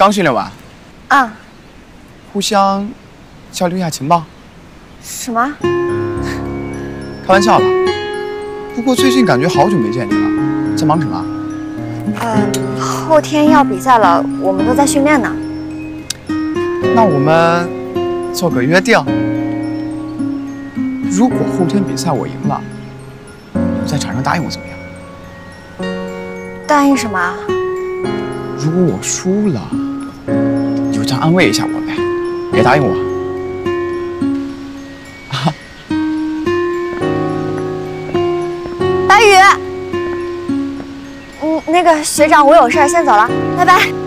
刚训练完。啊。互相交流一下情报。什么？开玩笑了。不过最近感觉好久没见你了，在忙什么？后天要比赛了，我们都在训练呢。那我们做个约定，如果后天比赛我赢了，你在场上答应我怎么样？ 答应什么？如果我输了，你就这样安慰一下我呗，别答应我。啊、白宇，那个学长，我有事先走了，拜拜。